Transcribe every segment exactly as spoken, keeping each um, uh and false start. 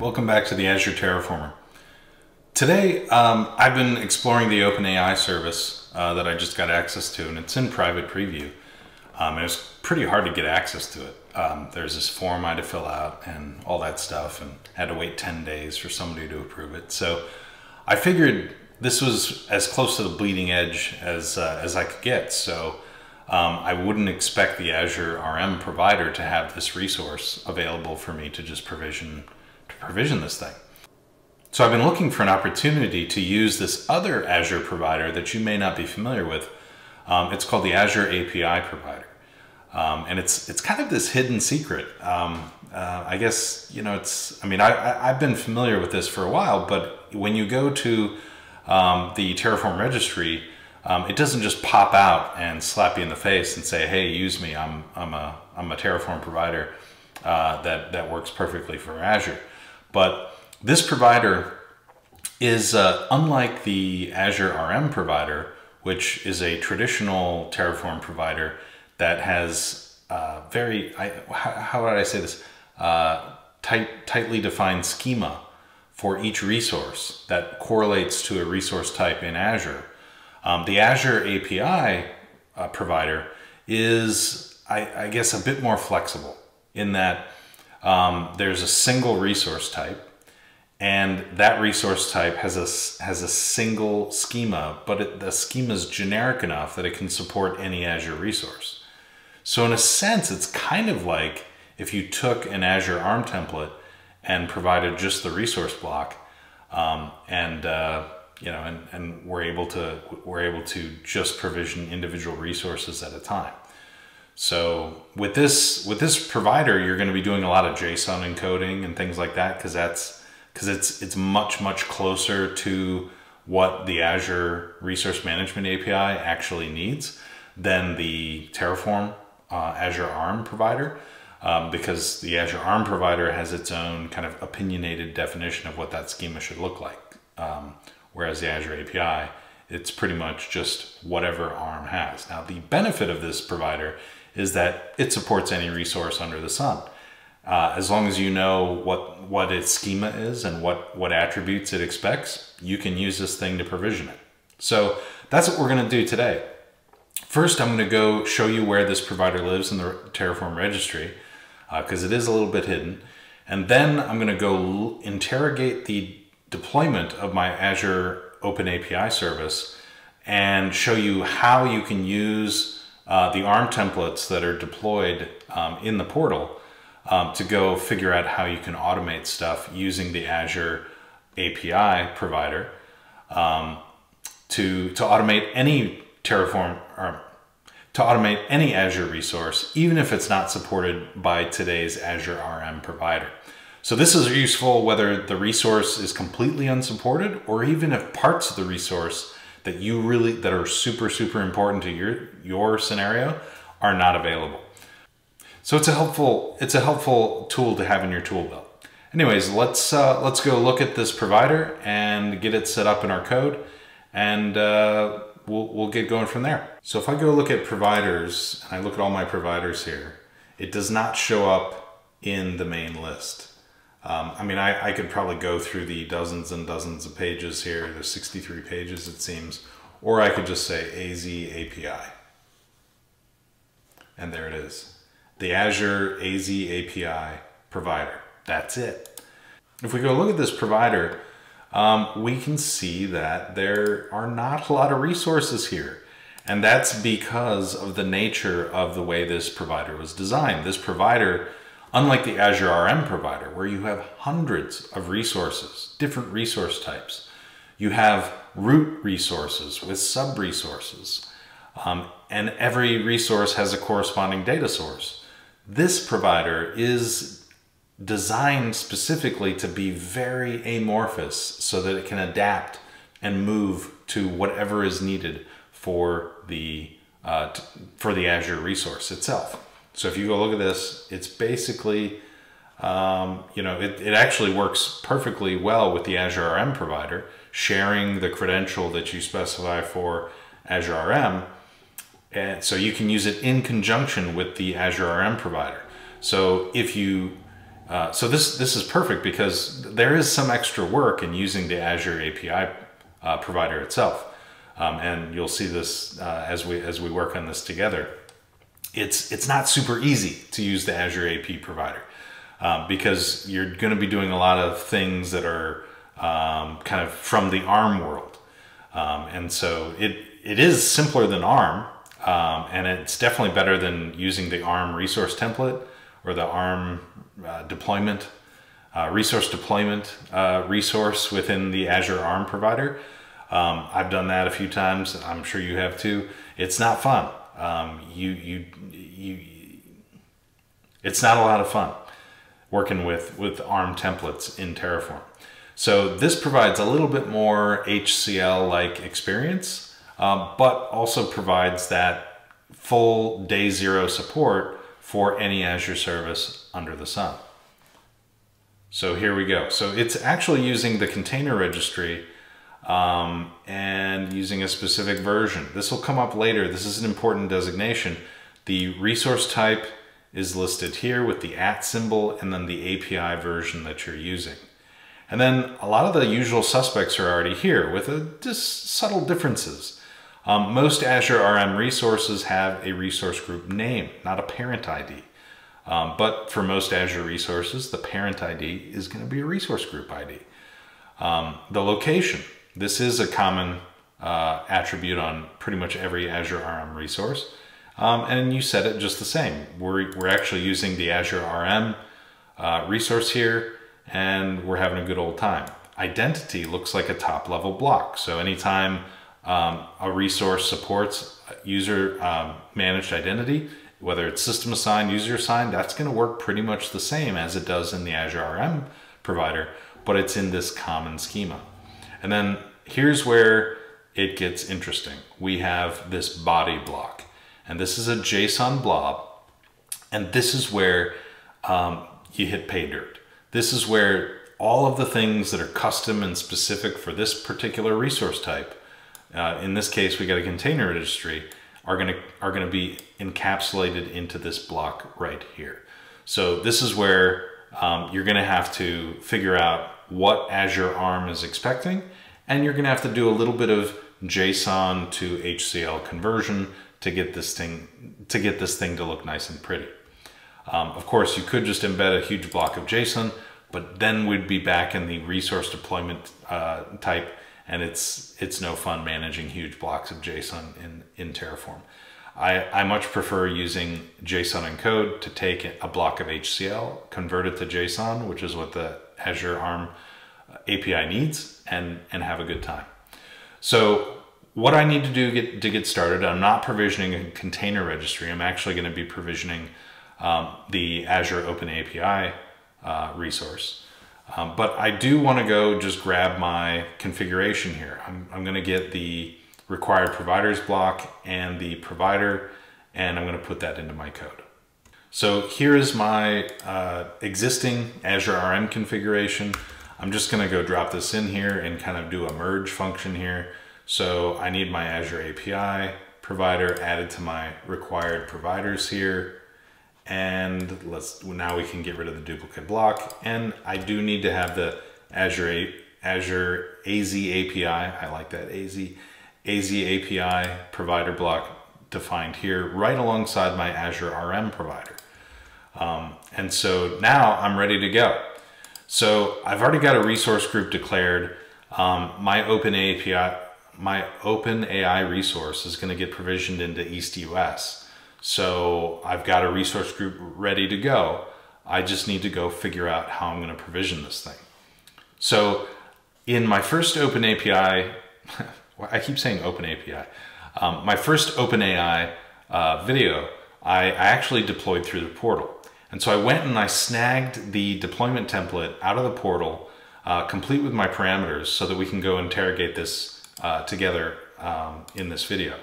Welcome back to the Azure Terraformer. Today, um, I've been exploring the OpenAI service uh, that I just got access to, and it's in private preview. Um, it was pretty hard to get access to it. Um, there's this form I had to fill out and all that stuff, and I had to wait ten days for somebody to approve it. So I figured this was as close to the bleeding edge as, uh, as I could get. So um, I wouldn't expect the Azure A R M provider to have this resource available for me to just provision to provision this thing. So I've been looking for an opportunity to use this other Azure provider that you may not be familiar with. Um, it's called the Azure A P I provider. Um, and it's it's kind of this hidden secret. Um, uh, I guess, you know, it's, I mean, I, I, I've been familiar with this for a while, but when you go to um, the Terraform registry, um, it doesn't just pop out and slap you in the face and say, hey, use me, I'm, I'm, a, I'm a Terraform provider uh, that, that works perfectly for Azure. But this provider is uh, unlike the Azure A R M provider, which is a traditional Terraform provider that has uh, very, I, how would I say this, uh, tight, tightly defined schema for each resource that correlates to a resource type in Azure. Um, the Azure A P I uh, provider is, I, I guess, a bit more flexible in that um, there's a single resource type, and that resource type has a, has a single schema, but it, the schema is generic enough that it can support any Azure resource. So in a sense, it's kind of like if you took an Azure A R M template and provided just the resource block, um, and uh, you know, and, and we're able to we're able to just provision individual resources at a time. So with this with this provider, you're going to be doing a lot of JSON encoding and things like that, because that's because it's it's much much closer to what the Azure Resource Management A P I actually needs than the Terraform Uh, Azure A R M provider, um, because the Azure A R M provider has its own kind of opinionated definition of what that schema should look like. Um, whereas the Azure A P I, it's pretty much just whatever A R M has. Now, the benefit of this provider is that it supports any resource under the sun. Uh, as long as you know what, what its schema is and what, what attributes it expects, you can use this thing to provision it. So that's what we're going to do today. First, I'm going to go show you where this provider lives in the Terraform registry, because uh, it is a little bit hidden. And then I'm going to go interrogate the deployment of my Azure OpenAI service and show you how you can use uh, the A R M templates that are deployed um, in the portal um, to go figure out how you can automate stuff using the Azure A P I provider um, to, to automate any Terraform or to automate any Azure resource, even if it's not supported by today's Azure A R M provider. So this is useful whether the resource is completely unsupported, or even if parts of the resource that you really that are super super important to your your scenario are not available. So it's a helpful it's a helpful tool to have in your tool belt. Anyways, let's uh, let's go look at this provider and get it set up in our code, and uh, We'll, we'll get going from there. So if I go look at providers, and I look at all my providers here, it does not show up in the main list. Um, I mean, I, I could probably go through the dozens and dozens of pages here. There's sixty-three pages, it seems. Or I could just say A Z A P I. And there it is. The Azure A Z A P I provider. That's it. If we go look at this provider, Um, we can see that there are not a lot of resources here. And that's because of the nature of the way this provider was designed. This provider, unlike the Azure A R M provider, where you have hundreds of resources, different resource types, you have root resources with sub-resources, um, and every resource has a corresponding data source. This provider is designed specifically to be very amorphous so that it can adapt and move to whatever is needed for the uh, for the Azure resource itself. So if you go look at this, it's basically, um, you know, it, it actually works perfectly well with the Azure A R M provider, sharing the credential that you specify for Azure A R M. And so you can use it in conjunction with the Azure A R M provider. So if you Uh, so this, this is perfect because there is some extra work in using the Azure A P I uh, provider itself. Um, and you'll see this uh, as we as we work on this together. It's, it's not super easy to use the Azure A P I provider uh, because you're going to be doing a lot of things that are um, kind of from the ARM world. Um, and so it, it is simpler than ARM, um, and it's definitely better than using the ARM resource template or the ARM uh, deployment, uh, resource deployment uh, resource within the Azure ARM provider. Um, I've done that a few times. I'm sure you have too. It's not fun. Um, you, you, you, it's not a lot of fun working with, with ARM templates in Terraform. So this provides a little bit more H C L-like experience, uh, but also provides that full day zero support for any Azure service under the sun. So here we go. So it's actually using the container registry Um, and using a specific version. This will come up later. This is an important designation. The resource type is listed here with the at symbol and then the A P I version that you're using. And then a lot of the usual suspects are already here with a, just subtle differences. Um, most Azure R M resources have a resource group name, not a parent I D. Um, but for most Azure resources, the parent I D is going to be a resource group I D. Um, the location. This is a common uh, attribute on pretty much every Azure R M resource. Um, and you set it just the same. We're, we're actually using the Azure R M uh, resource here, and we're having a good old time. Identity looks like a top level block. So anytime um, a resource supports user um, managed identity, whether it's system assigned, user assigned, that's going to work pretty much the same as it does in the Azure R M provider, but it's in this common schema. And then here's where it gets interesting. We have this body block, and this is a JSON blob. And this is where um, you hit pay dirt. This is where all of the things that are custom and specific for this particular resource type, uh, in this case, we got a container registry, are gonna, are gonna be encapsulated into this block right here. So this is where um, you're gonna have to figure out what Azure A R M is expecting, and you're going to have to do a little bit of JSON to H C L conversion to get this thing to get this thing to look nice and pretty. Um, of course, you could just embed a huge block of JSON, but then we'd be back in the resource deployment uh, type, and it's it's no fun managing huge blocks of JSON in in Terraform. I, I much prefer using JSON encode to take a block of H C L, convert it to JSON, which is what the Azure A R M A P I needs, and, and have a good time. So what I need to do get, to get started, I'm not provisioning a container registry. I'm actually going to be provisioning um, the Azure Open A P I uh, resource. Um, but I do want to go just grab my configuration here. I'm, I'm going to get the required providers block and the provider, and I'm going to put that into my code. So here is my uh, existing Azure R M configuration. I'm just going to go drop this in here and kind of do a merge function here. So I need my Azure A P I provider added to my required providers here. And let's, now we can get rid of the duplicate block. And I do need to have the Azure, Azure A Z A P I. I like that A Z, A Z A P I provider block defined here right alongside my Azure R M provider. Um, and so now I'm ready to go. So I've already got a resource group declared. Um, my Open A P I, my OpenAI resource is going to get provisioned into East U S. So I've got a resource group ready to go. I just need to go figure out how I'm going to provision this thing. So in my first Open A P I, I keep saying Open A P I. Um, my first OpenAI uh, video, I, I actually deployed through the portal. And so I went and I snagged the deployment template out of the portal, uh, complete with my parameters, so that we can go interrogate this uh, together um, in this video.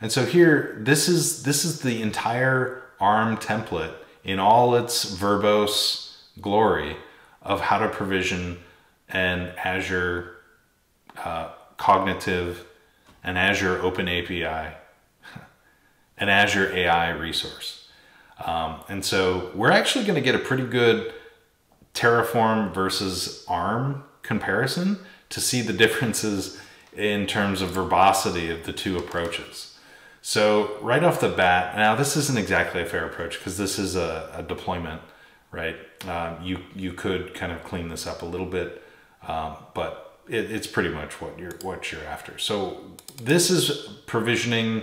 And so here, this is, this is the entire A R M template in all its verbose glory of how to provision an Azure uh, cognitive an Azure Open A P I, an Azure A I resource. Um, and so we're actually going to get a pretty good Terraform versus ARM comparison to see the differences in terms of verbosity of the two approaches. So right off the bat, now this isn't exactly a fair approach because this is a, a deployment, right? Um, you, you could kind of clean this up a little bit, um, but it, it's pretty much what you're, what you're after. So this is provisioning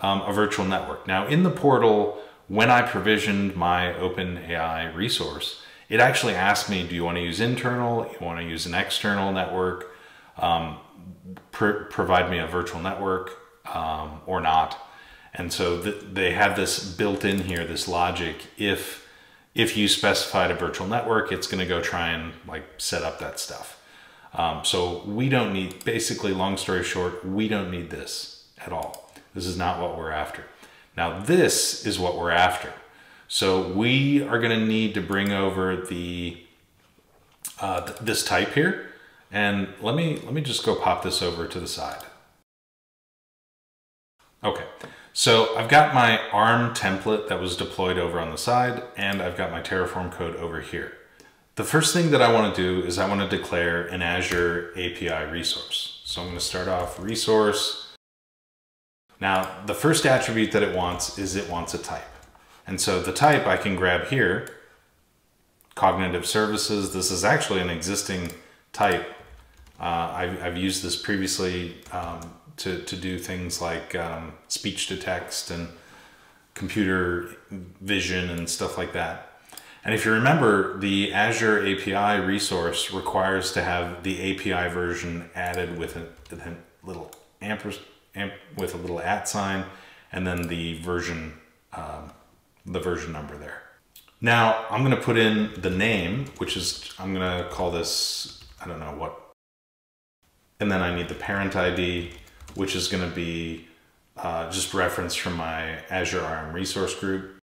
um, a virtual network. Now in the portal, when I provisioned my OpenAI resource, it actually asked me, do you want to use internal? You want to use an external network? Um, pr provide me a virtual network um, or not. And so th they have this built in here, this logic. If, if you specified a virtual network, it's going to go try and like set up that stuff. Um, so we don't need, basically long story short, we don't need this at all. This is not what we're after. Now this is what we're after. So we are going to need to bring over the uh, th this type here, and let me let me just go pop this over to the side. Okay, so I've got my ARM template that was deployed over on the side, and I've got my Terraform code over here. The first thing that I want to do is I want to declare an Azure A P I resource. So I'm going to start off resource. Now the first attribute that it wants is it wants a type. And so the type I can grab here, Cognitive Services. This is actually an existing type. Uh, I've, I've used this previously um, to, to do things like um, speech to text and computer vision and stuff like that. And if you remember, the Azure A P I resource requires to have the A P I version added with a, with a little ampersand, amp, with a little at sign, and then the version um, the version number there. Now I'm going to put in the name, which is, I'm going to call this, I don't know what, and then I need the parent I D, which is going to be uh, just reference from my Azure ARM resource group.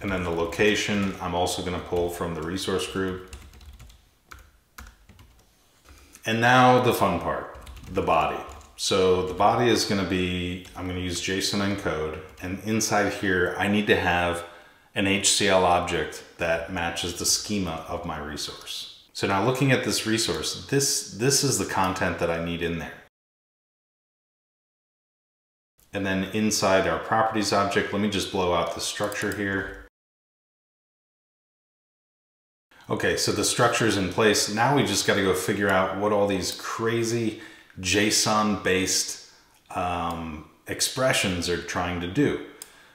And then the location, I'm also going to pull from the resource group. And now the fun part, the body. So the body is going to be, I'm going to use JSON encode, and inside here I need to have an H C L object that matches the schema of my resource. So now looking at this resource, this, this is the content that I need in there. And then inside our properties object, let me just blow out the structure here. Okay, so the structure is in place. Now we just got to go figure out what all these crazy JSON-based um, expressions are trying to do.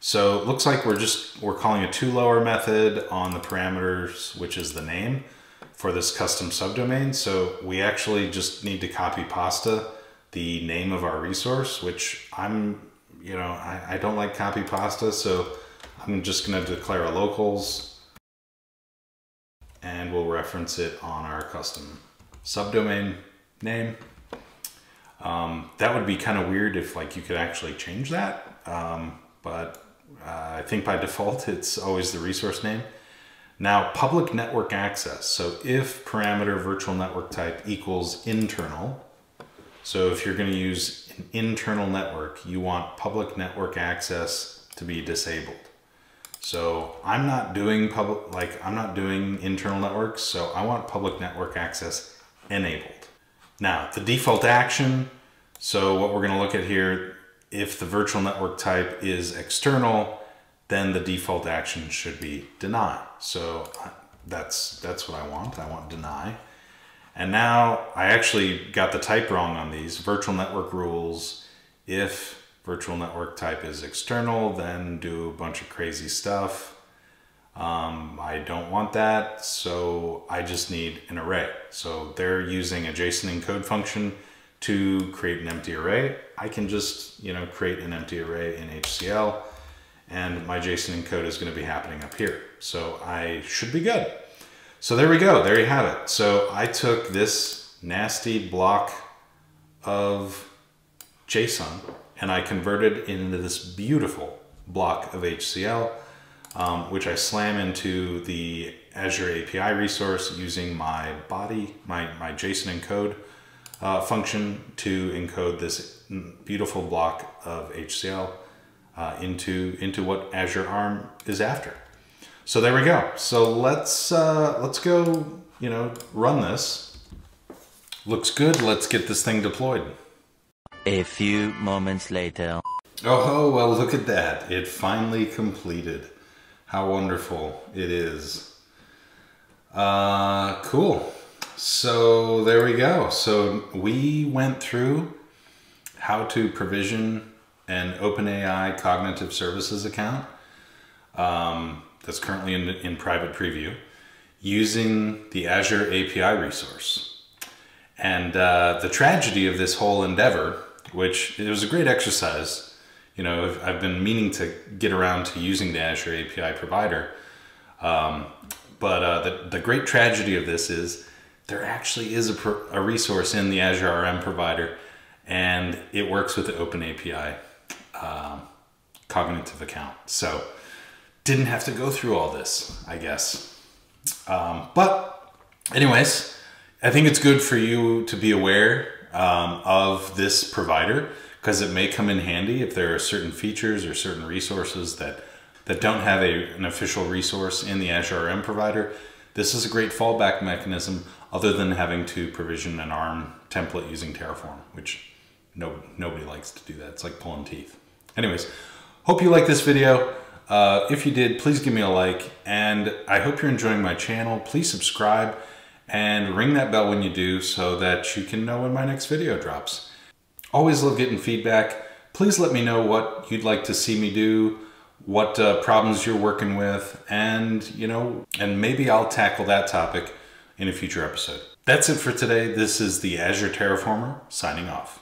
So it looks like we're just, we're calling a toLower method on the parameters, which is the name for this custom subdomain. So we actually just need to copy pasta the name of our resource, which I'm, you know, I, I don't like copy pasta. So I'm just going to declare a locals, and we'll reference it on our custom subdomain name. Um, that would be kind of weird if like you could actually change that, um, but uh, I think by default it's always the resource name. Now public network access. So if parameter virtual network type equals internal, so if you're going to use an internal network, you want public network access to be disabled. So I'm not doing public, like I'm not doing internal networks, so I want public network access enabled. Now, the default action, so what we're going to look at here, if the virtual network type is external, then the default action should be deny. So that's, that's what I want. I want deny. And now I actually got the type wrong on these virtual network rules. If virtual network type is external, then do a bunch of crazy stuff. Um, I don't want that, so I just need an array. So they're using a JSON encode function to create an empty array. I can just, you know, create an empty array in H C L, and my JSON encode is going to be happening up here. So I should be good. So there we go. There you have it. So I took this nasty block of JSON and I converted it into this beautiful block of H C L. Um, which I slam into the Azure A P I resource using my body, my, my JSON encode uh, function to encode this beautiful block of H C L uh, into, into what Azure ARM is after. So there we go. So let's uh, let's go, you know, run this. Looks good. Let's get this thing deployed. A few moments later. Oh, well, look at that. It finally completed. How wonderful it is. Uh, cool. So there we go. So we went through how to provision an OpenAI Cognitive Services account um, that's currently in, in private preview using the Azure A P I resource. And uh, the tragedy of this whole endeavor, which it was a great exercise, you know, I've, I've been meaning to get around to using the Azure A P I provider. Um, but uh, the, the great tragedy of this is there actually is a, pro a resource in the Azure A R M provider, and it works with the OpenAI um, cognitive account. So didn't have to go through all this, I guess. Um, but anyways, I think it's good for you to be aware um, of this provider, because it may come in handy if there are certain features or certain resources that, that don't have a, an official resource in the Azure A R M provider. This is a great fallback mechanism other than having to provision an A R M template using Terraform, which no, nobody likes to do that. It's like pulling teeth. Anyways, hope you like this video. Uh, if you did, please give me a like, and I hope you're enjoying my channel. Please subscribe and ring that bell when you do so that you can know when my next video drops. Always love getting feedback. Please let me know what you'd like to see me do, what uh, problems you're working with, and you know, and maybe I'll tackle that topic in a future episode. That's it for today. This is the Azure Terraformer signing off.